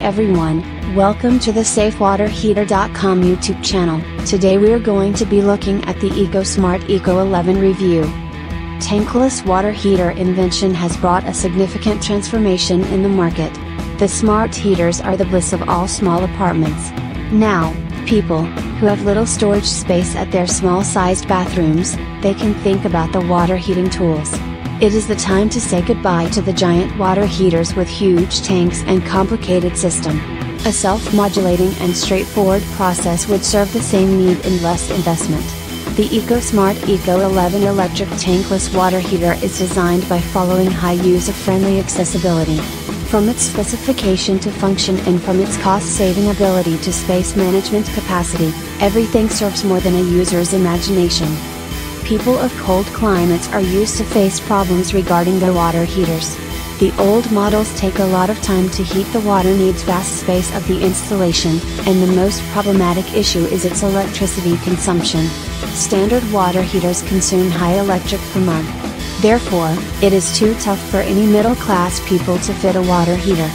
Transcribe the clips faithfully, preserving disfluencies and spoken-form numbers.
Everyone, welcome to the Safe Water Heater dot com YouTube channel. Today we are going to be looking at the EcoSmart Eco eleven review. Tankless water heater invention has brought a significant transformation in the market. The smart heaters are the bliss of all small apartments. Now, people who have little storage space at their small-sized bathrooms, they can think about the water heating tools. It is the time to say goodbye to the giant water heaters with huge tanks and complicated system. A self-modulating and straightforward process would serve the same need in less investment. The EcoSmart Eco eleven electric tankless water heater is designed by following high user-friendly accessibility. From its specification to function and from its cost-saving ability to space management capacity, everything serves more than a user's imagination. People of cold climates are used to face problems regarding their water heaters. The old models take a lot of time to heat. The water needs vast space of the installation, and the most problematic issue is its electricity consumption. Standard water heaters consume high electric per month. Therefore, it is too tough for any middle-class people to fit a water heater.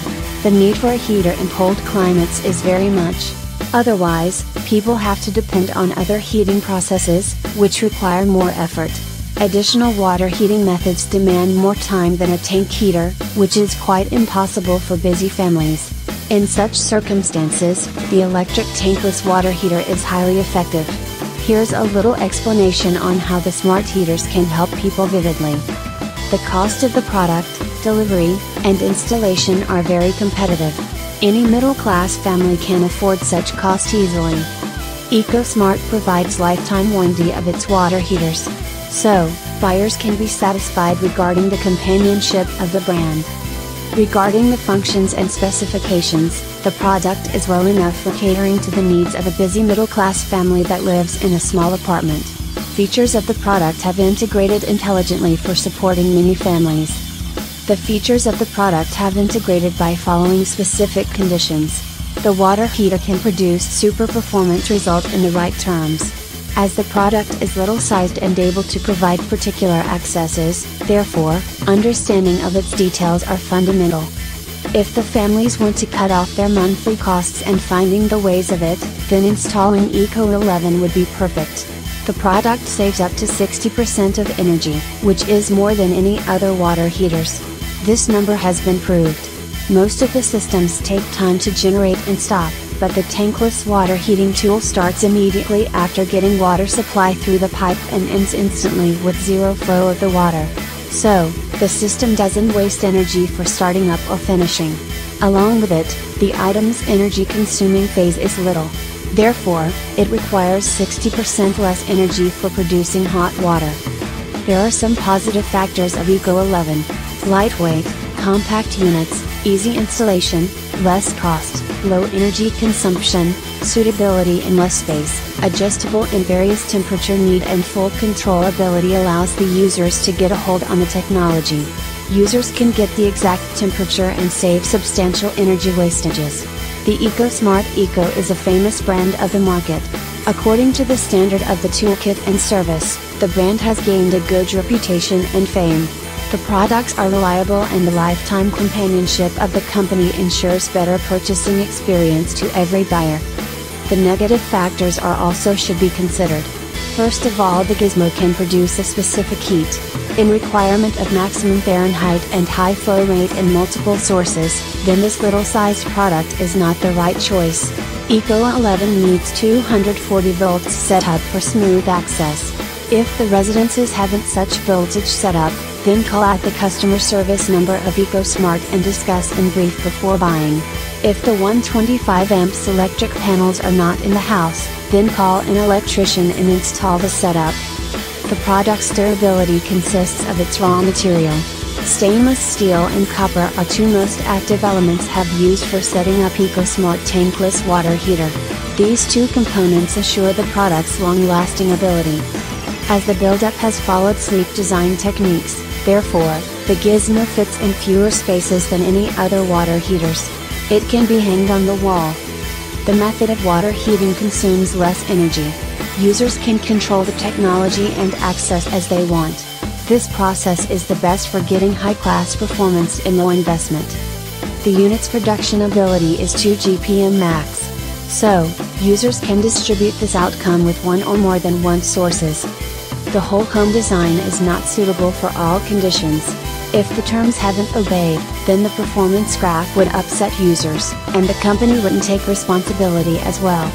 The need for a heater in cold climates is very much. Otherwise, people have to depend on other heating processes, which require more effort. Additional water heating methods demand more time than a tank heater, which is quite impossible for busy families. In such circumstances, the electric tankless water heater is highly effective. Here's a little explanation on how the smart heaters can help people vividly. The cost of the product, delivery, and installation are very competitive. Any middle-class family can afford such cost easily. EcoSmart provides lifetime warranty of its water heaters. So, buyers can be satisfied regarding the companionship of the brand. Regarding the functions and specifications, the product is well enough for catering to the needs of a busy middle-class family that lives in a small apartment. Features of the product have integrated intelligently for supporting many families. The features of the product have integrated by following specific conditions. The water heater can produce super performance result in the right terms. As the product is little sized and able to provide particular accesses, therefore, understanding of its details are fundamental. If the families want to cut off their monthly costs and finding the ways of it, then installing Eco eleven would be perfect. The product saves up to sixty percent of energy, which is more than any other water heaters. This number has been proved. Most of the systems take time to generate and stop, but the tankless water heating tool starts immediately after getting water supply through the pipe and ends instantly with zero flow of the water. So, the system doesn't waste energy for starting up or finishing. Along with it, the item's energy consuming phase is little. Therefore, it requires sixty percent less energy for producing hot water. There are some positive factors of Eco eleven. Lightweight, compact units, easy installation, less cost, low energy consumption, suitability in less space, adjustable in various temperature need, and full controllability allows the users to get a hold on the technology. Users can get the exact temperature and save substantial energy wastages. The EcoSmart Eco is a famous brand of the market. According to the standard of the toolkit and service, the brand has gained a good reputation and fame. The products are reliable and the lifetime companionship of the company ensures better purchasing experience to every buyer. The negative factors are also should be considered. First of all, the gizmo can produce a specific heat. In requirement of maximum Fahrenheit and high flow rate in multiple sources, then this little-sized product is not the right choice. Eco eleven needs two hundred forty volts setup for smooth access. If the residences haven't such voltage setup, then call at the customer service number of EcoSmart and discuss in brief before buying. If the one hundred twenty-five amps electric panels are not in the house, then call an electrician and install the setup. The product's durability consists of its raw material. Stainless steel and copper are two most active elements have used for setting up EcoSmart tankless water heater. These two components assure the product's long-lasting ability. As the build-up has followed sleek design techniques, therefore, the gizmo fits in fewer spaces than any other water heaters. It can be hanged on the wall. The method of water heating consumes less energy. users can control the technology and access as they want. This process is the best for getting high-class performance in low investment. The unit's production ability is two G P M max. So, users can distribute this outcome with one or more than one sources. The whole home design is not suitable for all conditions. If the terms haven't obeyed, then the performance graph would upset users, and the company wouldn't take responsibility as well.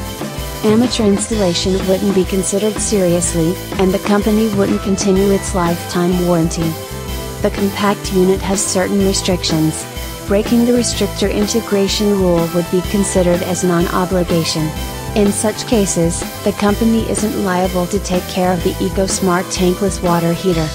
Amateur installation wouldn't be considered seriously, and the company wouldn't continue its lifetime warranty. The compact unit has certain restrictions. Breaking the restrictor integration rule would be considered as non-obligation. In such cases, the company isn't liable to take care of the EcoSmart tankless water heater.